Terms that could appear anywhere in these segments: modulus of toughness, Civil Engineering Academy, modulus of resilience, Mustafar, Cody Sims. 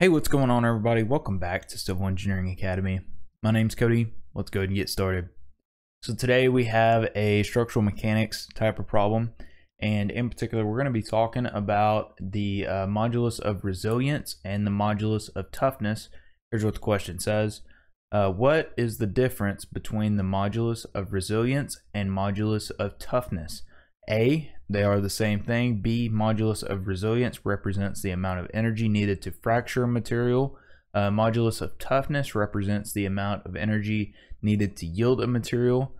Hey, what's going on, everybody? Welcome back to Civil Engineering Academy. My name's Cody. Let's go ahead and get started. So today we have a structural mechanics type of problem, and in particular we're going to be talking about the modulus of resilience and the modulus of toughness. Here's what the question says. What is the difference between the modulus of resilience and modulus of toughness? A, they are the same thing. B, modulus of resilience represents the amount of energy needed to fracture material. Modulus of toughness represents the amount of energy needed to yield a material.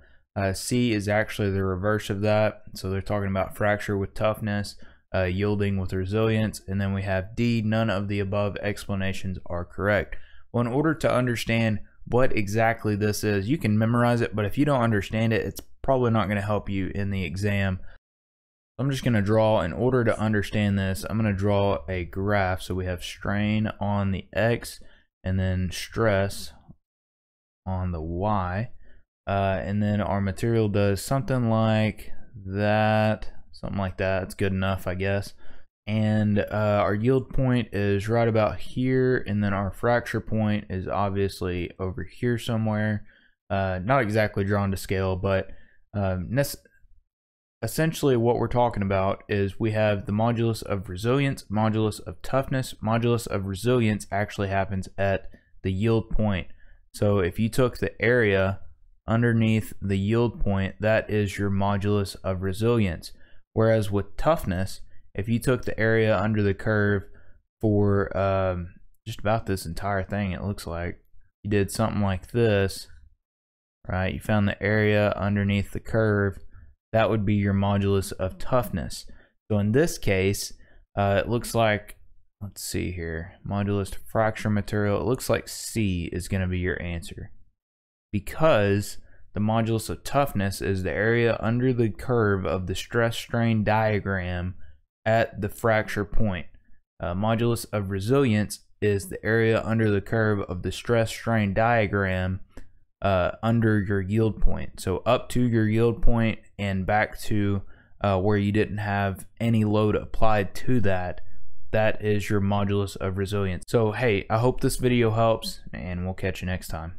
C is actually the reverse of that. So they're talking about fracture with toughness, yielding with resilience. And then we have D, none of the above explanations are correct. Well, in order to understand what exactly this is, you can memorize it, but if you don't understand it, it's probably not going to help you in the exam. I'm just going to draw, in order to understand this, I'm going to draw a graph. So we have strain on the X and then stress on the Y. And then our material does something like that, something like that. It's good enough, I guess. And our yield point is right about here. And then our fracture point is obviously over here somewhere. Not exactly drawn to scale, but essentially what we're talking about is we have the modulus of resilience, modulus of toughness. Modulus of resilience actually happens at the yield point. So if you took the area underneath the yield point, that is your modulus of resilience. Whereas with toughness, if you took the area under the curve for just about this entire thing, it looks like you did something like this, right? You found the area underneath the curve. That would be your modulus of toughness. So in this case, it looks like, let's see here, modulus to fracture material, it looks like C is going to be your answer, because the modulus of toughness is the area under the curve of the stress strain diagram at the fracture point. Modulus of resilience is the area under the curve of the stress strain diagram under your yield point. So up to your yield point and back to where you didn't have any load applied to that, that is your modulus of resilience. So hey, I hope this video helps, and we'll catch you next time.